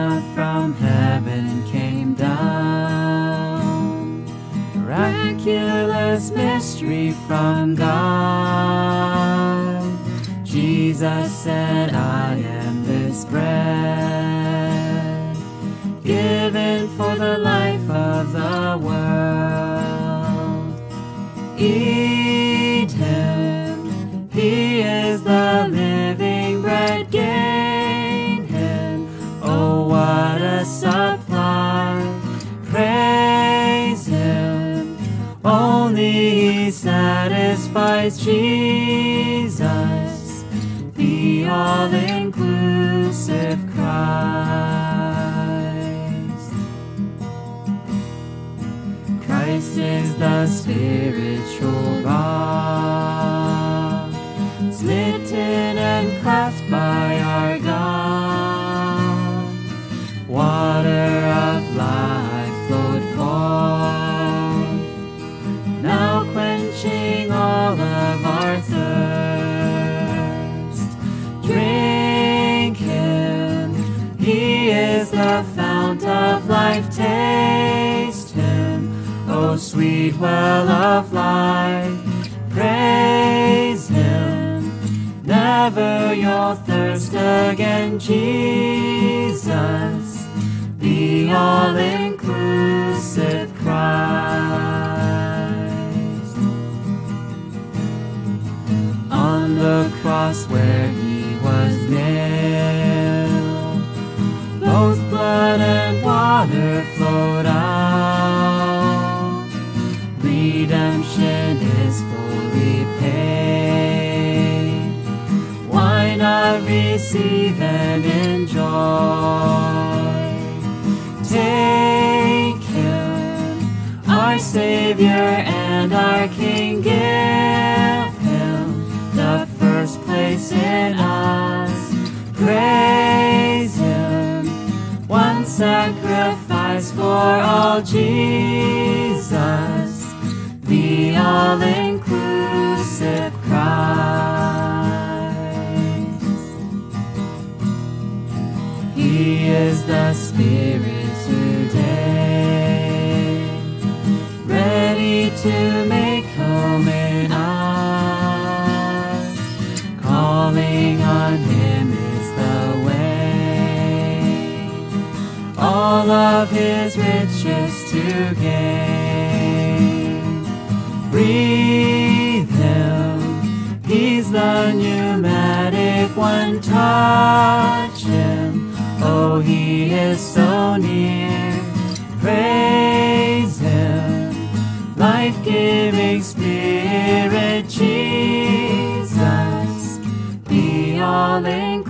manna from heaven came down, miraculous mystery from God. Jesus said, I am this bread, given for the life of the world. Eat him, he is the living bread. Gain him, oh what a supply. Praise him, only he satisfies. Jesus, the all-inclusive Christ. Christ is the spiritual rock, smitten and cleft by our God. Water of life flowed forth, now quenching all of our thirst. He is the fount of life, taste him, O sweet well of life. Praise him, never your thirst again, Jesus, the all-inclusive Christ. On the cross where he was nailed, both blood and water flowed out. Redemption is fully paid. Why not receive and enjoy? Take him, our Savior and our King. Give him the first place in us. Praise him, one sacrifice for all, Jesus, the all-inclusive Christ. He is the Spirit today, ready to make home in us. Calling on him is the way, all of his riches to gain. Breathe him, he's the pneumatic one. Touch him, oh he is so near. Praise him, life-giving Spirit, Jesus, be all in.